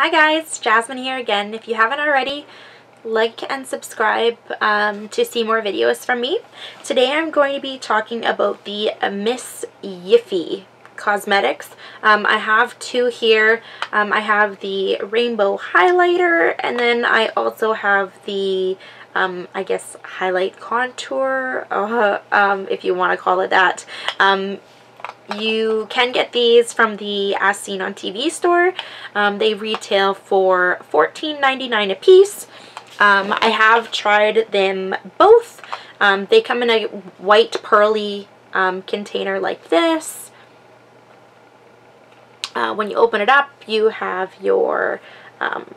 Hi guys, Jasmine here again. If you haven't already, like and subscribe to see more videos from me. Today I'm going to be talking about the Miss Yifi Cosmetics. I have two here. I have the rainbow highlighter, and then I also have the I guess highlight contour, if you want to call it that. You can get these from the As Seen on TV store. They retail for $14.99 a piece. I have tried them both. They come in a white pearly container like this. When you open it up, you have your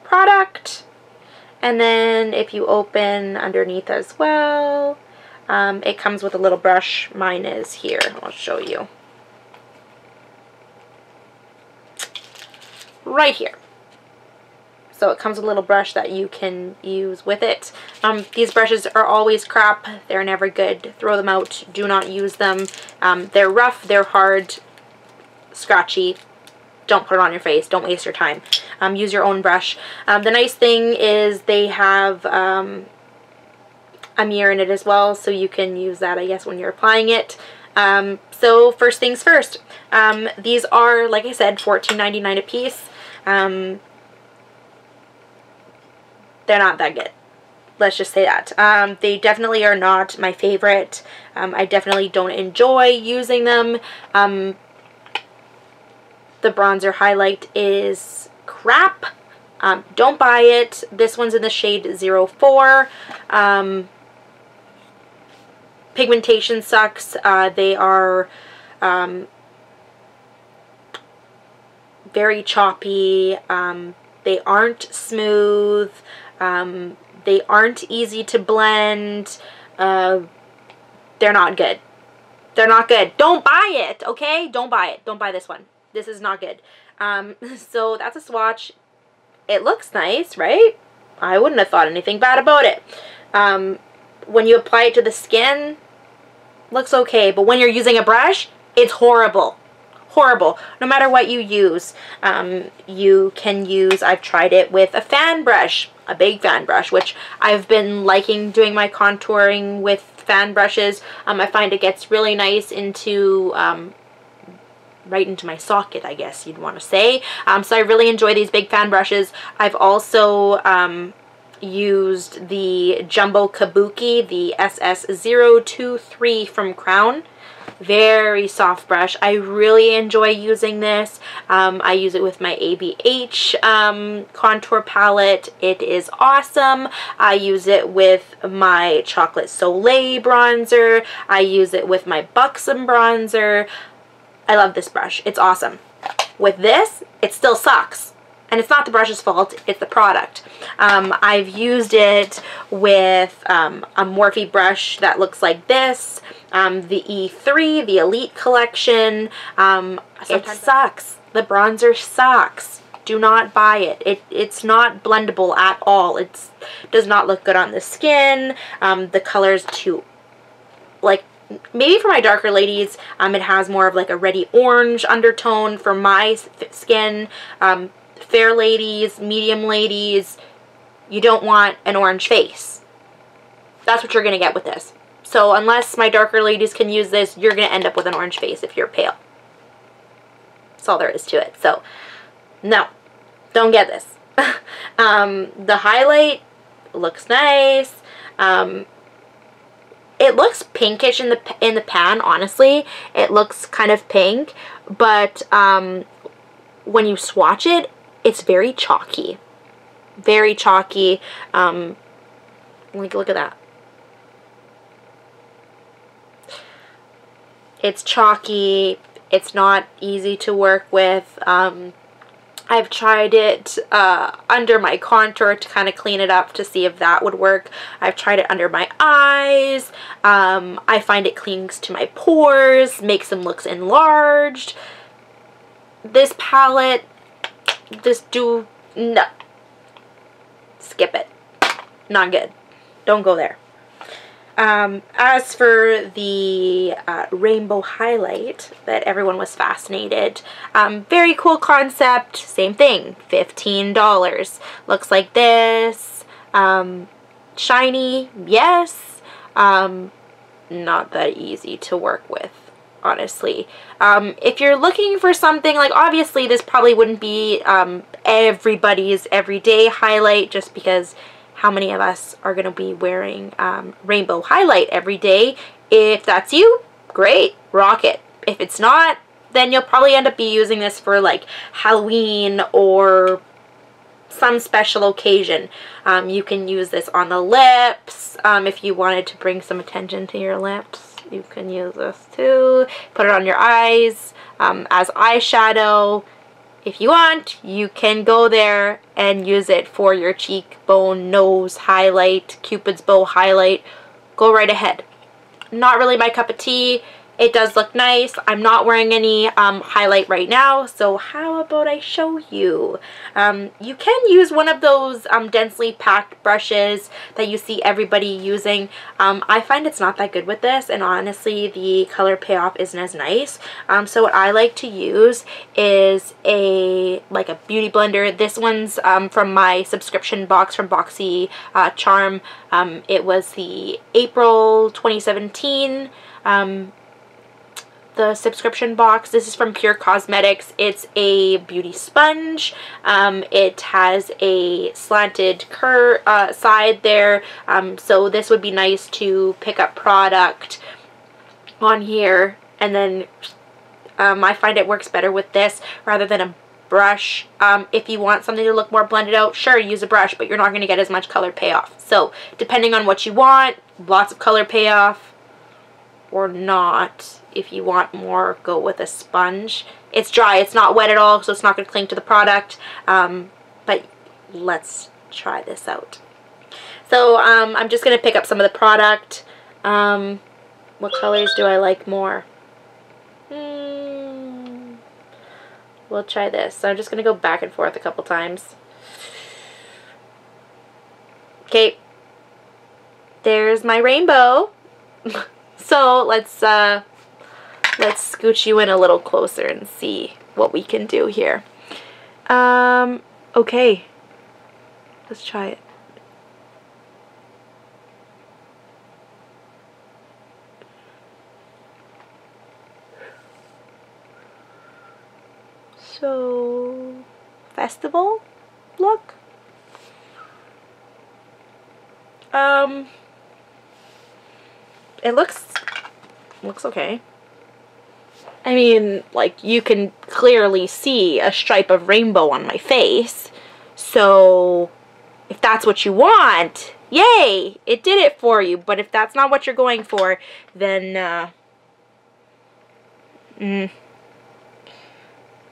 product. And then if you open underneath as well, it comes with a little brush. Mine is here. I'll show you. Right here. So it comes with a little brush that you can use with it. These brushes are always crap. They're never good. Throw them out. Do not use them. They're rough. They're hard. Scratchy. Don't put it on your face. Don't waste your time. Use your own brush. The nice thing is they have a mirror in it as well, so you can use that, I guess, when you're applying it. So first things first. These are, like I said, $14.99 a piece. They're not that good. Let's just say that. They definitely are not my favorite. I definitely don't enjoy using them. The bronzer highlight is crap. Don't buy it. This one's in the shade 04. Pigmentation sucks. They are very choppy. They aren't smooth. They aren't easy to blend. They're not good. They're not good. Don't buy it, okay? Don't buy it. Don't buy this one. This is not good. So that's a swatch. It looks nice, right? I wouldn't have thought anything bad about it. When you apply it to the skin, looks okay. But when you're using a brush, it's horrible. Horrible. No matter what you use. You can use, I've tried it with a fan brush, a big fan brush, which I've been liking doing my contouring with fan brushes. I find it gets really nice into, right into my socket, I guess you'd want to say. So I really enjoy these big fan brushes. I've also used the Jumbo Kabuki, the SS023 from Crown. Very soft brush. I really enjoy using this. I use it with my ABH contour palette. It is awesome. I use it with my Chocolate Soleil bronzer. I use it with my Buxom bronzer. I love this brush. It's awesome. With this, it still sucks. And it's not the brush's fault, it's the product. I've used it with a Morphe brush that looks like this, the E3, the Elite Collection. It sucks. The bronzer sucks. Do not buy it. It's not blendable at all. It does not look good on the skin. The color's too, like, maybe for my darker ladies, it has more of like a reddy orange undertone for my skin. Fair ladies, medium ladies, you don't want an orange face. That's what you're going to get with this. So unless my darker ladies can use this, you're going to end up with an orange face if you're pale. That's all there is to it. So, no, don't get this. The highlight looks nice. It looks pinkish in the pan, honestly. It looks kind of pink, but when you swatch it, it's very chalky. Very chalky. Like, look at that. It's chalky. It's not easy to work with. I've tried it under my contour to kind of clean it up to see if that would work. I've tried it under my eyes. I find it clings to my pores, makes them look enlarged. This palette, no. Skip it. Not good. Don't go there. As for the rainbow highlight that everyone was fascinated, very cool concept, same thing, $15. Looks like this, shiny, yes, not that easy to work with, honestly. If you're looking for something, like obviously this probably wouldn't be everybody's everyday highlight, just because how many of us are going to be wearing rainbow highlight every day? If that's you, great, rock it. If it's not, then you'll probably end up be using this for like Halloween or some special occasion. You can use this on the lips. If you wanted to bring some attention to your lips, you can use this too. Put it on your eyes as eyeshadow. If you want, you can go there and use it for your cheekbone, nose highlight, Cupid's bow highlight. Go right ahead. Not really my cup of tea. It does look nice. I'm not wearing any highlight right now, so how about I show you? You can use one of those densely packed brushes that you see everybody using. I find it's not that good with this, and honestly the color payoff isn't as nice. So what I like to use is like a beauty blender. This one's from my subscription box from Boxy Charm. It was the April 2017 the subscription box. This is from Pure Cosmetics. It's a beauty sponge. It has a slanted side there, so this would be nice to pick up product on here, and then I find it works better with this rather than a brush. If you want something to look more blended out, sure, use a brush, but you're not going to get as much color payoff. So depending on what you want, lots of color payoff or not. If you want more, go with a sponge. It's dry, it's not wet at all, so it's not going to cling to the product, but let's try this out. So I'm just going to pick up some of the product. What colors do I like more? We'll try this. So I'm just going to go back and forth a couple times. Okay, there's my rainbow. So let's scooch you in a little closer and see what we can do here. Okay, let's try it. So, festival look? It looks okay. I mean, like, you can clearly see a stripe of rainbow on my face. So, if that's what you want, yay! It did it for you. But if that's not what you're going for, then,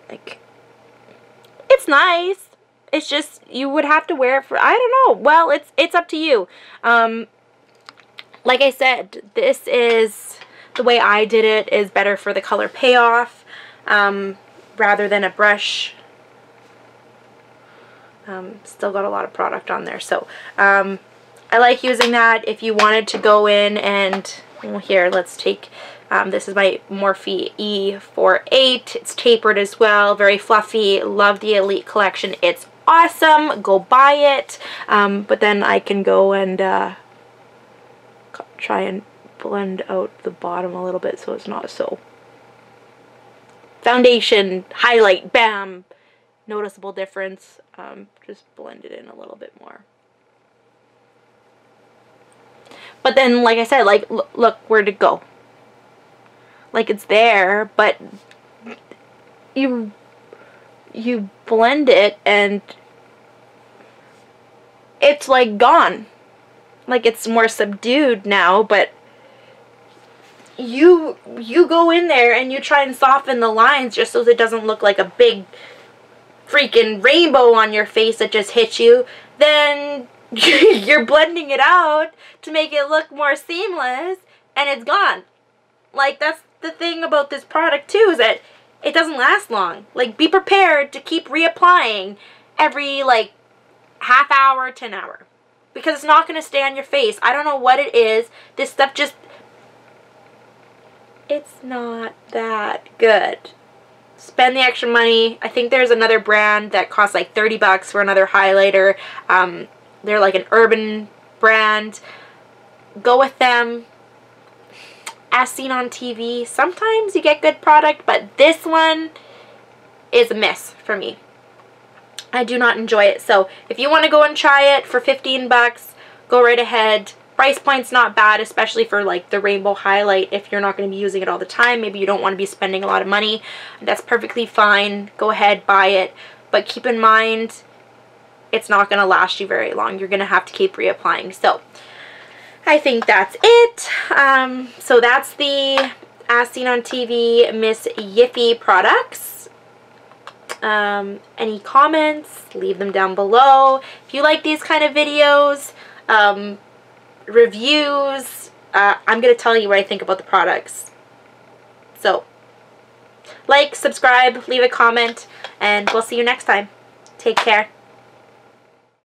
like, it's nice. It's just, you would have to wear it for, I don't know. Well, it's up to you. Like I said, this is, the way I did it is better for the color payoff rather than a brush. Still got a lot of product on there, so I like using that. If you wanted to go in and, well, here, let's take, this is my Morphe E48. It's tapered as well, very fluffy. Love the Elite Collection. It's awesome. Go buy it. But then I can go and try and blend out the bottom a little bit so it's not so foundation highlight, bam, noticeable difference. Just blend it in a little bit more. But then, like I said, like, look, where'd it go? Like, it's there, but you blend it and it's like gone. Like, it's more subdued now, but you go in there and you try and soften the lines just so that it doesn't look like a big freaking rainbow on your face that just hits you. Then you're blending it out to make it look more seamless, and it's gone. Like, that's the thing about this product too, is that it doesn't last long. Like, be prepared to keep reapplying every, like, half hour, 10 hour. because it's not going to stay on your face. I don't know what it is. This stuff just, it's not that good. Spend the extra money. I think there's another brand that costs like 30 bucks for another highlighter. They're like an urban brand. Go with them. As Seen on TV. Sometimes you get good product, but this one is a miss for me. I do not enjoy it. So if you want to go and try it for 15 bucks, go right ahead. Price point's not bad, especially for like the rainbow highlight. If you're not going to be using it all the time, maybe you don't want to be spending a lot of money, that's perfectly fine. Go ahead, buy it. But keep in mind, it's not going to last you very long. You're going to have to keep reapplying. So I think that's it. So that's the As Seen on TV Miss Yifi products. Any comments, leave them down below. If you like these kind of videos, reviews, I'm going to tell you what I think about the products. So, like, subscribe, leave a comment, and we'll see you next time. Take care.